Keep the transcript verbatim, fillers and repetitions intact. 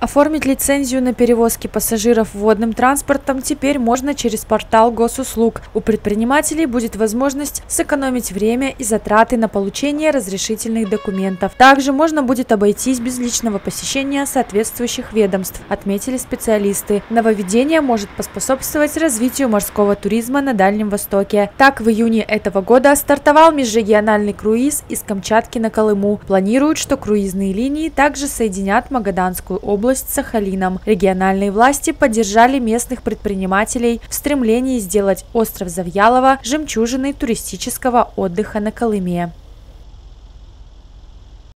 Оформить лицензию на перевозки пассажиров водным транспортом теперь можно через портал Госуслуг. У предпринимателей будет возможность сэкономить время и затраты на получение разрешительных документов. Также можно будет обойтись без личного посещения соответствующих ведомств, отметили специалисты. Нововведение может поспособствовать развитию морского туризма на Дальнем Востоке. Так, в июне этого года стартовал межрегиональный круиз из Камчатки на Колыму. Планируют, что круизные линии также соединят Магаданскую область с Сахалином. Региональные власти поддержали местных предпринимателей в стремлении сделать остров Завьялова жемчужиной туристического отдыха на Колыме.